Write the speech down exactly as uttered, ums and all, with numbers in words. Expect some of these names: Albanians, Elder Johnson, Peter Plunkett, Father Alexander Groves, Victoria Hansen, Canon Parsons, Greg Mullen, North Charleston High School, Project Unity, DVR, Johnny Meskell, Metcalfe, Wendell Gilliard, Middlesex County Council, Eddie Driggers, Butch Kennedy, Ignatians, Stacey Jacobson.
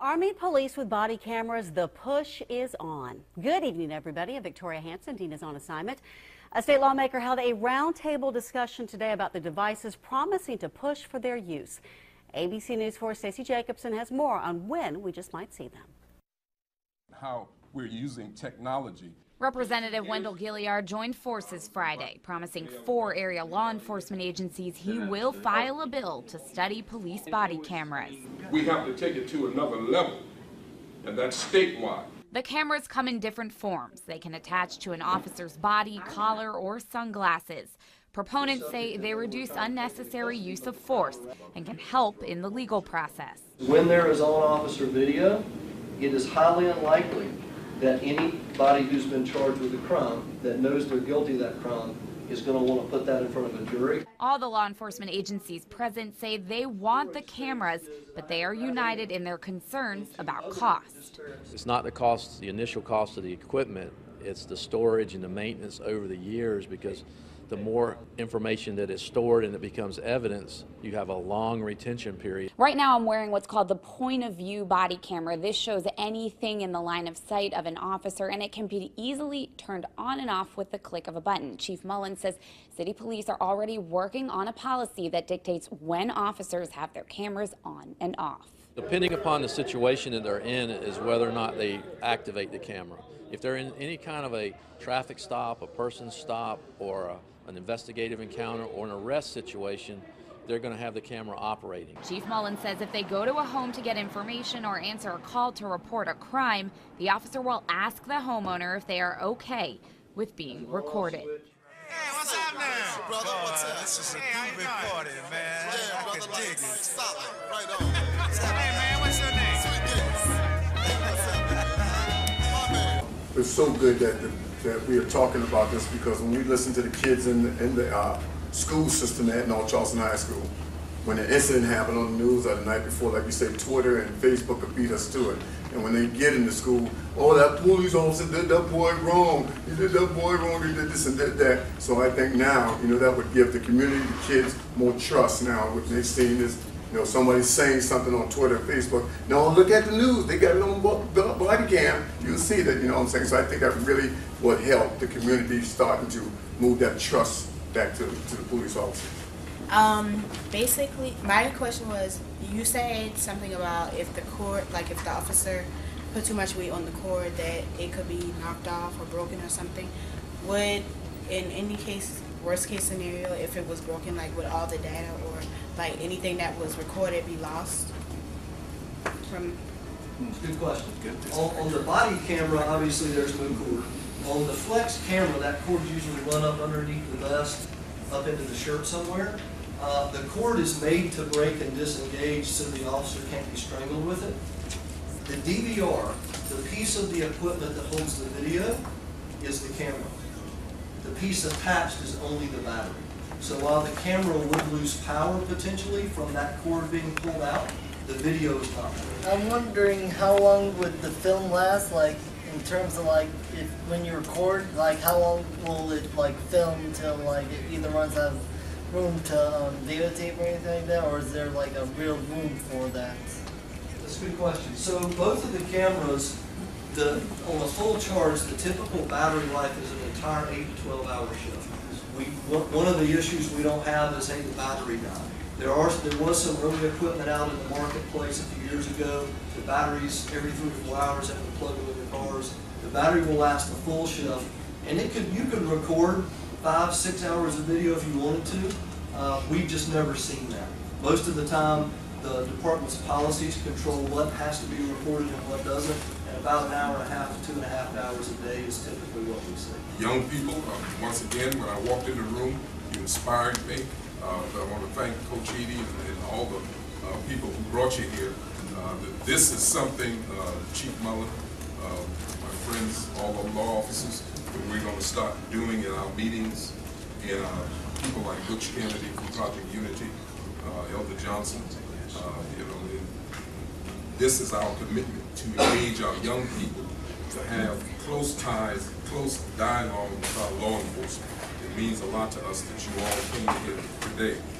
Army police with body cameras, the push is on. Good evening, everybody. I'm Victoria Hansen. Dean is on assignment. A state lawmaker held a roundtable discussion today about the devices, promising to push for their use. A B C News four's Stacey Jacobson has more on when we just might see them. How we're using technology. Representative Wendell Gilliard joined forces Friday, promising four area law enforcement agencies he will file a bill to study police body cameras. We have to take it to another level, and that's statewide. The cameras come in different forms. They can attach to an officer's body, collar, or sunglasses. Proponents say they reduce unnecessary use of force and can help in the legal process. When there is on-officer video, it is highly unlikely that anybody who's been charged with a crime that knows they're guilty of that crime is going to want to put that in front of a jury. All the law enforcement agencies present say they want the cameras, but they are united in their concerns about cost. It's not the cost, the initial cost of the equipment, it's the storage and the maintenance over the years, because the more information that is stored and it becomes evidence, you have a long retention period. Right now I'm wearing what's called the point of view body camera. This shows anything in the line of sight of an officer, and it can be easily turned on and off with the click of a button. Chief Mullen says city police are already working on a policy that dictates when officers have their cameras on and off. Depending upon the situation that they're in is whether or not they activate the camera. If they're in any kind of a traffic stop, a person stop, or a an investigative encounter or an arrest situation, they're going to have the camera operating. Chief Mullen says if they go to a home to get information or answer a call to report a crime, the officer will ask the homeowner if they are okay with being recorded. Hey, what's up now, brother? What's up? This is a hey, big party, man. Yeah, brother, like, dig it. Solid, right on. Hey, man, what's your name? It's so good that the that we are talking about this, because when we listen to the kids in the, in the uh, school system at North Charleston High School, when an incident happened on the news or the night before, like you say, Twitter and Facebook could beat us to it. And when they get into school, oh, that police officer did that boy wrong. He did that boy wrong. He did this and did that. So I think now, you know, that would give the community, the kids, more trust now when they've seen this. You know, somebody's saying something on Twitter and Facebook. No, look at the news. They got it on body cam. You'll see that, you know what I'm saying? So I think that really would help the community starting to move that trust back to, to the police officers. Um, basically, my question was, you said something about if the court, like if the officer put too much weight on the cord, that it could be knocked off or broken or something. Would, in any case, worst case scenario, if it was broken, like with all the data or like anything that was recorded be lost from? Good question. Good. On, on the body camera, obviously there's no cord. On the flex camera, that cord usually run up underneath the vest, up into the shirt somewhere. Uh, the cord is made to break and disengage so the officer can't be strangled with it. The D V R, the piece of the equipment that holds the video, is the camera. The piece attached is only the battery. So while the camera would lose power potentially from that cord being pulled out, the video is not. I'm wondering how long would the film last, like in terms of like if when you record, like how long will it like film until like it either runs out of room to um, videotape or anything like that, or is there like a real room for that? That's a good question. So both of the cameras, the on a full charge, the typical battery life is an entire eight to twelve hour shift. We, one of the issues we don't have is hey, the battery died. There are there was some road equipment out in the marketplace a few years ago. The batteries every three or four hours have to plug into the cars. The battery will last a full shift, and it could you could record five six hours of video if you wanted to. Uh, we've just never seen that. Most of the time, the department's policies control what has to be recorded and what doesn't. And about an hour and a half to two and a half hours a day is typically what we see. Young people, uh, once again, when I walked in the room, you inspired me. Uh, I want to thank Coach Edie and, and all the uh, people who brought you here. Uh, this is something, uh, Chief Mullen, uh, my friends, all the law officers, that we're going to start doing in our meetings. And uh, people like Butch Kennedy from Project Unity, uh, Elder Johnson. Uh, you know, this is our commitment to engage our young people to have close ties, close dialogue with our law enforcement. It means a lot to us that you all came here today.